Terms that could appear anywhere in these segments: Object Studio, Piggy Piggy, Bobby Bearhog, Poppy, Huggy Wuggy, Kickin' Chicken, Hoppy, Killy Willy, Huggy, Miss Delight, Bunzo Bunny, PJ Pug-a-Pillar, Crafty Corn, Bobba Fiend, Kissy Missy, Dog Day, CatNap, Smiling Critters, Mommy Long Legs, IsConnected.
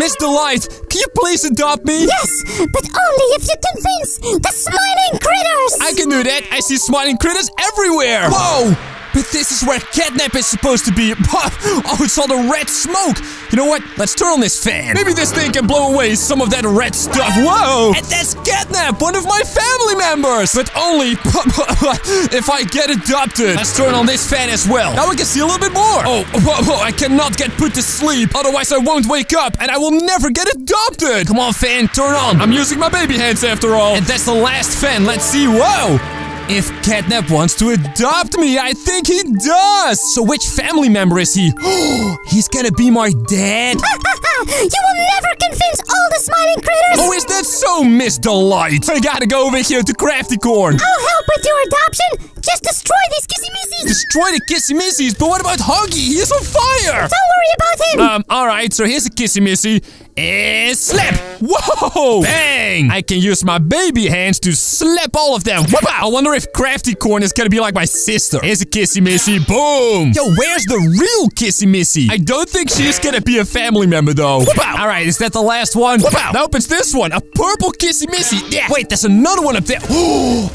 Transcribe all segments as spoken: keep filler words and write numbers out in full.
Miss Delight, can you please adopt me? Yes, but only if you convince the Smiling Critters! I can do that! I see Smiling Critters everywhere! Whoa! But this is where CatNap is supposed to be! Oh, it's all the red smoke! You know what? Let's turn on this fan! Maybe this thing can blow away some of that red stuff! Whoa! And that's CatNap, one of my family members! But only if I get adopted! Let's turn on this fan as well! Now we can see a little bit more! Oh, whoa, whoa, I cannot get put to sleep! Otherwise I won't wake up and I will never get adopted! Come on, fan, turn on! I'm using my baby hands after all! And that's the last fan, let's see! Whoa! If CatNap wants to adopt me, I think he does! So which family member is he? He's gonna be my dad? You will never convince all the Smiling Critters! Oh, is that so, Miss Delight? I gotta go over here to Crafty Corn. I'll help with your adoption! Just destroy these Kissy Missies! Destroy the Kissy Missies? But what about Huggy? He is on fire! Don't worry about him! Um, alright, so here's a Kissy Missy. And slap! Whoa! Bang! I can use my baby hands to slap all of them. Whoop-a! I wonder if Crafty Corn is gonna be like my sister. Here's a Kissy Missy. Boom! Yo, where's the real Kissy Missy? I don't think she is gonna be a family member, though. Whoop-a! Alright, is that the last one? Whoop-a! Nope, it's this one. A purple Kissy Missy. Yeah. Wait, there's another one up there.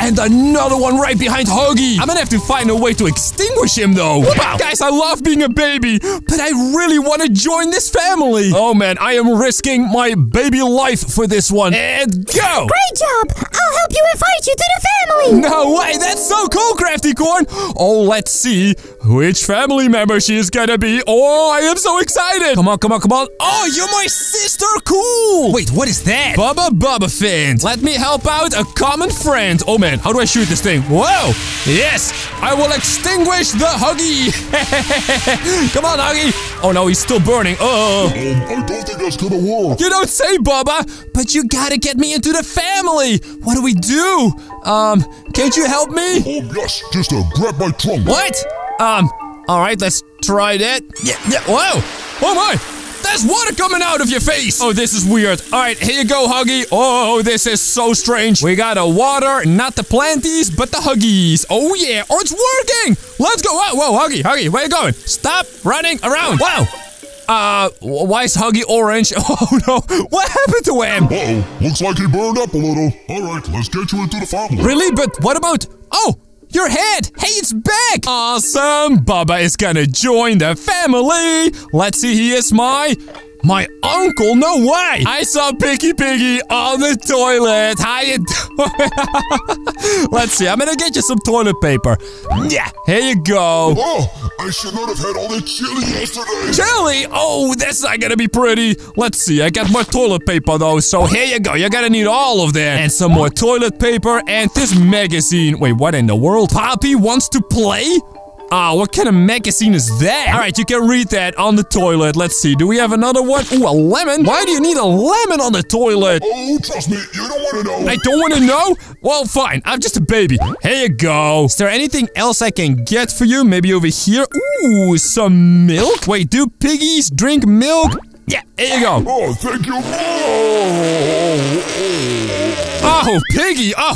And another one right behind Huggy. I'm gonna have to find a way to extinguish him, though. Wow. Guys, I love being a baby, but I really want to join this family. Oh, man, I am risking my baby life for this one. And go! Great job! I'll help you invite you to the family! No way! That's so cool, Crafty Corn! Oh, let's see which family member she is gonna be. Oh, I am so excited! Come on, come on, come on. Oh, you're my sister! Cool! Wait, what is that? Bobba Bobba Fiend. Let me help out a common friend. Oh, man, how do I shoot this thing? Whoa! Yes, I will extinguish the Huggy. Come on, Huggy. Oh, no, he's still burning. Oh, I don't think that's gonna work. You don't say, Bubba, but you gotta get me into the family. What do we do? Um, can't you help me? Oh, yes, just uh, grab my trunk. What? Um, all right, let's try that. Yeah, yeah, whoa. Oh, my. There's water coming out of your face! Oh, this is weird. All right, here you go, Huggy. Oh, this is so strange. We got a water, not the planties, but the Huggies. Oh, yeah. Oh, it's working! Let's go. Whoa, whoa, Huggy, Huggy, where you going? Stop running around. Wow. Uh, why is Huggy orange? Oh, no. What happened to him? Uh-oh. Looks like he burned up a little. All right, let's get you into the family. Really? But what about... Oh! Your head! Hey, it's back! Awesome! Bubba is gonna join the family! Let's see, he is my... my uncle? No way! I saw Piggy Piggy on the toilet! Hi, let's see, I'm gonna get you some toilet paper. Yeah, here you go. Oh, I should not have had all that chili yesterday! Chili? Oh, that's not gonna be pretty. Let's see, I got more toilet paper though, so here you go. You're gonna need all of that. And some more toilet paper and this magazine. Wait, what in the world? Poppy wants to play? Ah, oh, what kind of magazine is that? Alright, you can read that on the toilet. Let's see, do we have another one? Ooh, a lemon? Why do you need a lemon on the toilet? Oh, trust me, you don't want to know. I don't want to know? Well, fine, I'm just a baby. Here you go. Is there anything else I can get for you? Maybe over here? Ooh, some milk? Wait, do piggies drink milk? Yeah, here you go. Oh, thank you. Oh, Piggy. Oh,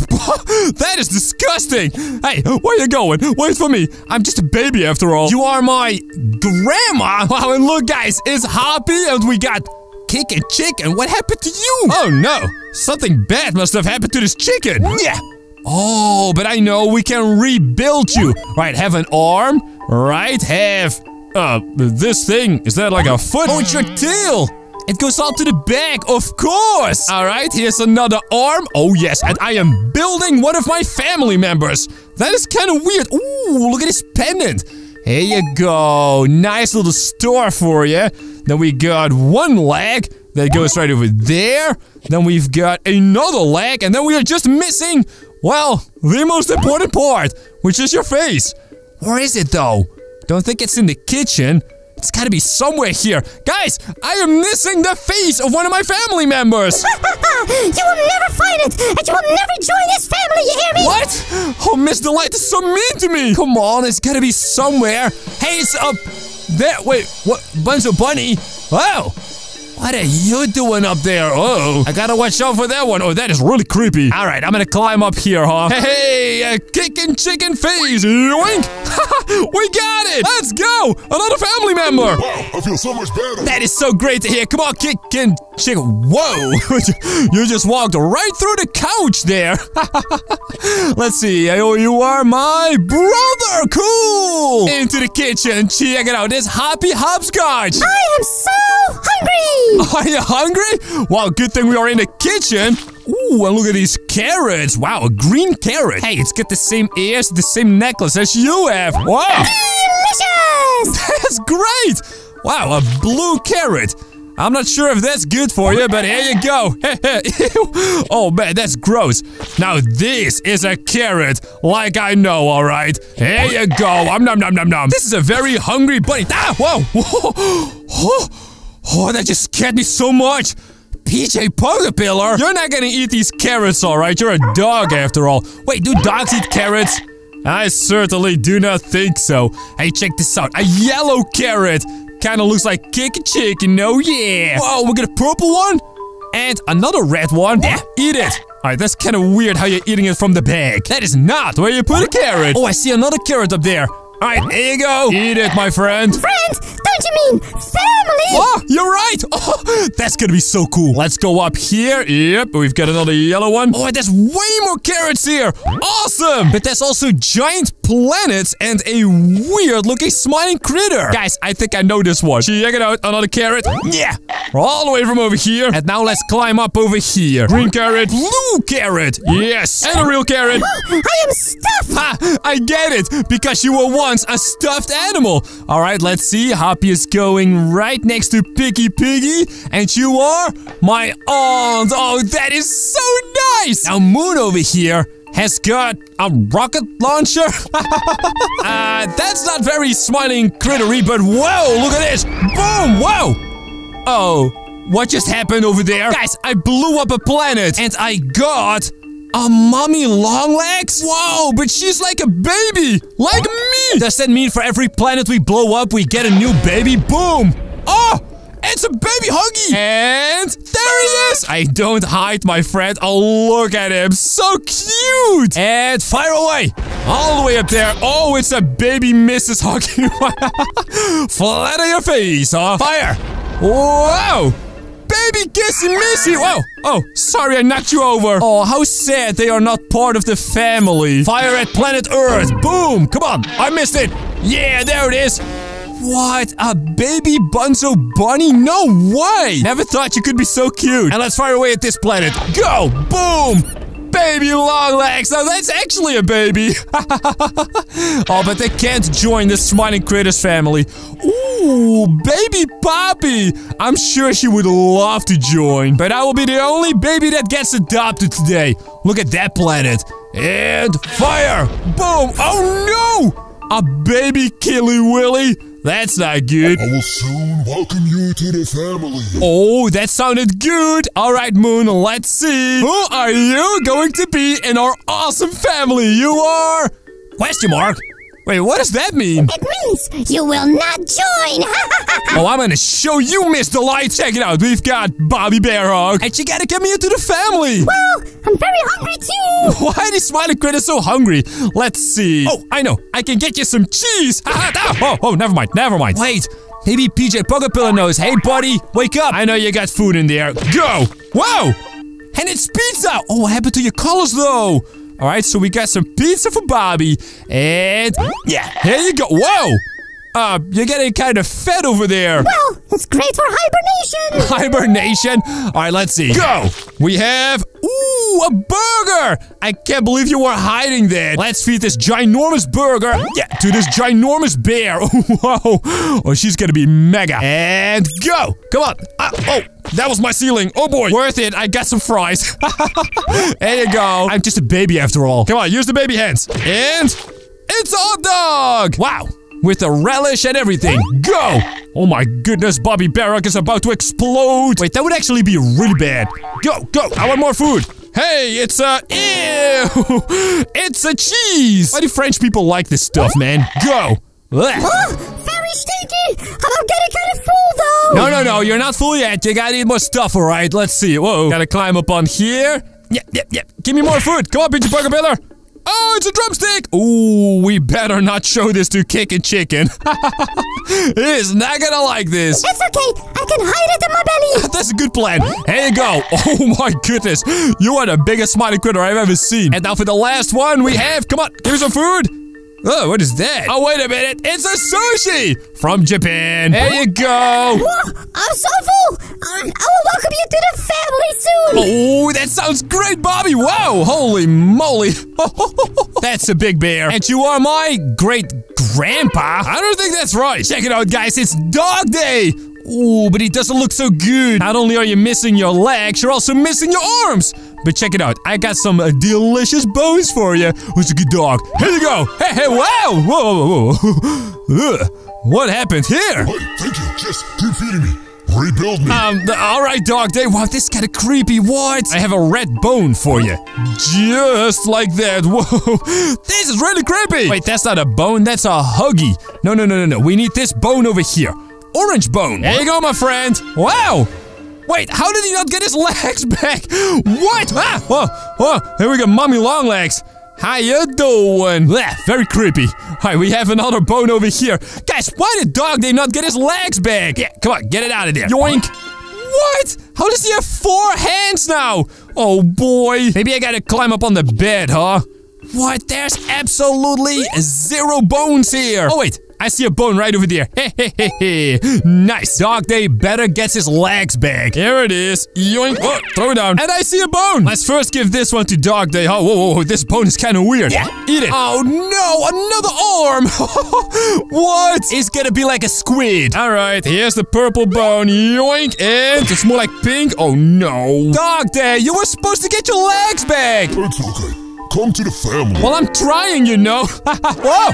that is disgusting. Hey, where you going? Wait for me. I'm just a baby after all. You are my grandma. Wow, and look, guys, it's Hoppy and we got Kickin' Chicken. What happened to you? Oh, no. Something bad must have happened to this chicken. Yeah. Oh, but I know we can rebuild you. Right, have an arm. Right, have... Uh, this thing, is that like a foot? Oh, it's your tail! It goes out to the back, of course! Alright, here's another arm. Oh yes, and I am building one of my family members. That is kind of weird. Ooh, look at this pendant. Here you go. Nice little store for you. Then we got one leg. That goes right over there. Then we've got another leg. And then we are just missing, well, the most important part. Which is your face. Where is it though? Don't think it's in the kitchen. It's gotta be somewhere here. Guys, I am missing the face of one of my family members. You will never find it, and you will never join this family, you hear me? What? Oh, Miss Delight is so mean to me. Come on, it's gotta be somewhere. Hey, it's up there. Wait, what? Bunzo Bunny? Wow. What are you doing up there? Oh, I gotta watch out for that one. Oh, that is really creepy. All right, I'm gonna climb up here, huh? Hey, a kickin' chicken face. Yoink. We got it. Let's go. Another family member. Wow, I feel so much better. That is so great to hear. Come on, kickin' chicken. Whoa. You just walked right through the couch there. Let's see. Oh, you are my brother. Cool. Into the kitchen. Check it out. This Hoppy hopscotch. I am so hungry. Are you hungry? Wow, good thing we are in the kitchen. Ooh, and look at these carrots. Wow, a green carrot. Hey, it's got the same ears, the same necklace as you have. Wow. Delicious. That's great. Wow, a blue carrot. I'm not sure if that's good for you, but here you go. Oh, man, that's gross. Now, this is a carrot, like I know, all right? Here you go. Um, nom, nom, nom, nom. This is a very hungry bunny. Ah, whoa. Oh, oh, that just scared me so much. P J Pug-a-Pillar, you're not gonna eat these carrots, all right? You're a dog, after all. Wait, do dogs eat carrots? I certainly do not think so. Hey, check this out. A yellow carrot. Kind of looks like Kickin' Chicken, oh yeah. Whoa, we got a purple one and another red one. Yeah, eat it. All right, that's kind of weird how you're eating it from the bag. That is not where you put a carrot. Oh, I see another carrot up there. All right, here you go. Eat it, my friend. Friend, don't you mean family? Oh, you're right. Oh, that's going to be so cool. Let's go up here. Yep, we've got another yellow one. Oh, there's way more carrots here. Awesome. But there's also giant planets and a weird-looking smiling critter. Guys, I think I know this one. Check it out. Another carrot. Yeah. All the way from over here. And now let's climb up over here. Green carrot. Blue carrot. Yes. And a real carrot. I am stuffed. Ha, I get it. Because you were once a stuffed animal. All right, let's see. Hoppy is going right next to Piggy Piggy. And you are my aunt. Oh, that is so nice. Now, Moon over here has got a rocket launcher. uh, that's not very smiling crittery, but whoa, look at this. Boom, whoa. Oh, what just happened over there? Guys, I blew up a planet and I got a Mommy Long Legs? Whoa, but she's like a baby, like me. Does that mean for every planet we blow up, we get a new baby? Boom. Oh, it's a baby Huggy! And there he is! I don't hide, my friend. Oh, look at him. So cute! And fire away! All the way up there. Oh, it's a baby Missus Huggy. Flat on your face, huh? Fire! Whoa! Baby Kissy Missy! Whoa! Oh, sorry, I knocked you over. Oh, how sad they are not part of the family. Fire at planet Earth. Boom! Come on, I missed it. Yeah, there it is. What? A baby Bunzo Bunny? No way! Never thought you could be so cute. And let's fire away at this planet. Go! Boom! Baby Long Legs! Now that's actually a baby. Oh, but they can't join the Smiling Critters family. Ooh, baby Poppy! I'm sure she would love to join. But I will be the only baby that gets adopted today. Look at that planet. And fire! Boom! Oh no! A baby Killy Willy? That's not good. I will soon welcome you to the family. Oh, that sounded good. All right, Moon, let's see. Who are you going to be in our awesome family? You are... Question mark. Wait, what does that mean? It means you will not join. Oh, I'm gonna show you, Miss Delight. Check it out. We've got Bobby Bearhog. And she gotta come here to the family. Well, I'm very hungry too. Why is Smiling Critter so hungry? Let's see. Oh, I know. I can get you some cheese. oh, oh, never mind. Never mind. Wait. Maybe P J Pug-a-Pillar knows. Hey, buddy, wake up. I know you got food in there. Go. Whoa. And it's pizza. Oh, what happened to your colors, though? All right, so we got some pizza for Bobby, and yeah, here you go. Whoa, uh, you're getting kind of fed over there. Well, it's great for hibernation. Hibernation. All right, let's see. Go. We have ooh a burger. I can't believe you were hiding that. Let's feed this ginormous burger. Yeah, to this ginormous bear. Whoa. Oh, she's gonna be mega. And go. Come on. Uh, oh. That was my ceiling. Oh, boy. Worth it. I got some fries. There you go. I'm just a baby after all. Come on, use the baby hands. And it's a hot dog. Wow. With a relish and everything. Go. Oh, my goodness. Bobby Barrack is about to explode. Wait, that would actually be really bad. Go, go. I want more food. Hey, it's a... Ew. It's a cheese. Why do French people like this stuff, man? Go. Very finished eating. I'm getting kind of full, though. No, no, no. You're not full yet. You gotta eat more stuff, all right? Let's see. Whoa. Gotta climb up on here. Yep, yep, yep. Give me more food. Come on, P J Pug-a-Pillar. Oh, it's a drumstick! Ooh, we better not show this to Kickin' Chicken. He's not gonna like this. It's okay. I can hide it in my belly. That's a good plan. Here you go. Oh my goodness. You are the biggest smiling critter I've ever seen. And now for the last one we have. Come on, give me some food. Oh, what is that? Oh, wait a minute. It's a sushi from Japan. There you go. Whoa, I'm so full. I will welcome you to the family soon. Oh, that sounds great, Bobby. Wow, holy moly. That's a big bear. And you are my great-grandpa? I don't think that's right. Check it out, guys. It's Dog Day. Ooh, but he doesn't look so good. Not only are you missing your legs, you're also missing your arms. But check it out. I got some uh, delicious bones for you. Who's a good dog? Here you go. Hey, hey, wow. Whoa, whoa, whoa. Ugh. What happened here? Hey, thank you. Just keep feeding me. Rebuild me. Um, the, all right, Dog Day. Wow, this is kind of creepy. What? I have a red bone for you. Just like that. Whoa. This is really creepy. Wait, that's not a bone. That's a Huggy. No, no, no, no, no. We need this bone over here. Orange bone. There you go, my friend. Wow. Wait, how did he not get his legs back? What? Ah, whoa, whoa, here we go, Mommy Long Legs. How you doing? Blech, very creepy. All right, we have another bone over here. Guys, why did Dog Day not get his legs back? Yeah, come on, get it out of there. Yoink. What? How does he have four hands now? Oh, boy. Maybe I gotta climb up on the bed, huh? What? There's absolutely zero bones here. Oh, wait. I see a bone right over there. Hey, hey, hey, hey. Nice. Dog Day better gets his legs back. Here it is. Yoink. Oh, throw it down. And I see a bone. Let's first give this one to Dog Day. Oh, whoa, whoa, whoa. This bone is kind of weird. Yeah. Eat it. Oh, no. Another arm. What? It's gonna be like a squid. All right. Here's the purple bone. Yoink. And it's more like pink. Oh, no. Dog Day, you were supposed to get your legs back. It's okay. Come to the family. Well, I'm trying, you know. Whoa.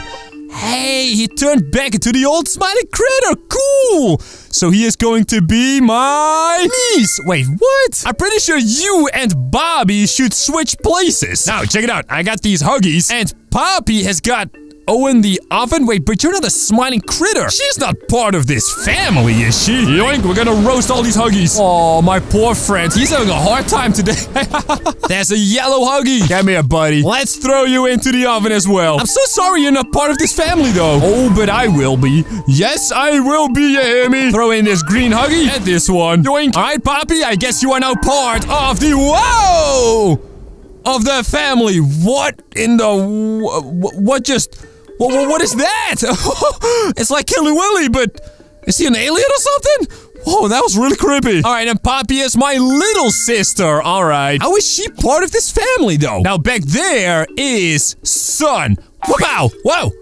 Hey, he turned back into the old smiling critter. Cool. So he is going to be my niece. Wait, what? I'm pretty sure you and Bobby should switch places. Now, check it out. I got these Huggies. And Poppy has got Owen the oven. Wait, but you're not a smiling critter. She's not part of this family, is she? Yoink, we're gonna roast all these Huggies. Oh, my poor friend. He's having a hard time today. There's a yellow Huggy. Come here, buddy. Let's throw you into the oven as well. I'm so sorry you're not part of this family, though. Oh, but I will be. Yes, I will be, you hear me? Throw in this green Huggy and this one. Yoink. All right, Poppy, I guess you are now part of the... Whoa! Of the family. What in the... What just... What, what is that? It's like Killy Willy, but is he an alien or something? Whoa, that was really creepy. All right, and Poppy is my little sister. All right. How is she part of this family, though? Now, back there is Son. Wow. Wow.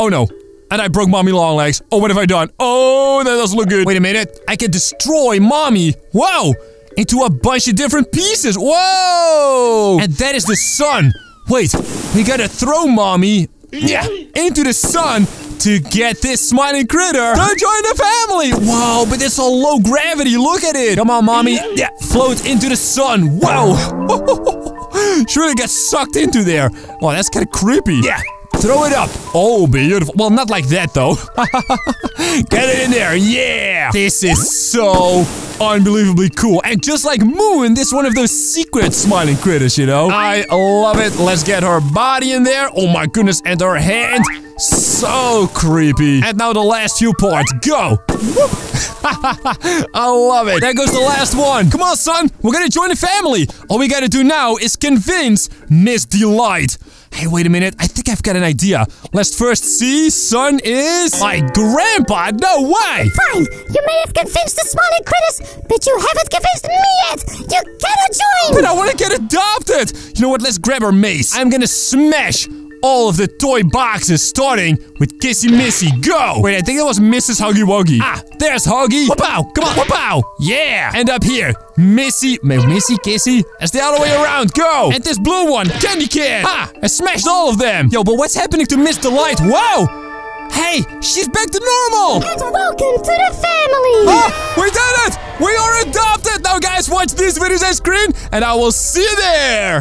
Oh, no. And I broke Mommy Long Legs. Oh, what have I done? Oh, that doesn't look good. Wait a minute. I can destroy Mommy. Wow. Into a bunch of different pieces. Whoa. And that is the Sun. Wait. We gotta throw Mommy... Yeah, into the sun to get this smiling critter to join the family. Wow, but it's all low gravity. Look at it. Come on, Mommy. Yeah, float into the sun. Wow. She really got sucked into there. Oh, that's kind of creepy. Yeah, throw it up. Oh, beautiful. Well, not like that, though. Get it in there. Yeah. This is so unbelievably cool. And just like Moon, this is one of those secret smiling critters, you know? I love it. Let's get her body in there. Oh my goodness. And her hand. So creepy. And now the last few parts. Go. Whoop. I love it. There goes the last one. Come on, son. We're gonna join the family. All we gotta do now is convince Miss Delight. Hey, wait a minute. I think I've got an idea. Let's first see. Son is my grandpa. No way. Fine. You may have convinced the smiling critters, but you haven't convinced me yet. You cannot join. But I want to get adopted. You know what? Let's grab our mace. I'm going to smash all of the toy boxes, starting with Kissy Missy. Go. Wait, I think that was Missus Huggy Wuggy. Ah, there's Huggy. Wapow. Come on. Wapow. Yeah. And up here. Missy, Missy, Kissy. That's the other way around. Go! And this blue one, Candy Can. Ha! I smashed all of them. Yo, but what's happening to Miss Delight? Wow! Hey, she's back to normal. And welcome to the family. Ah, we did it! We are adopted. Now, guys, watch these videos on screen, and I will see you there.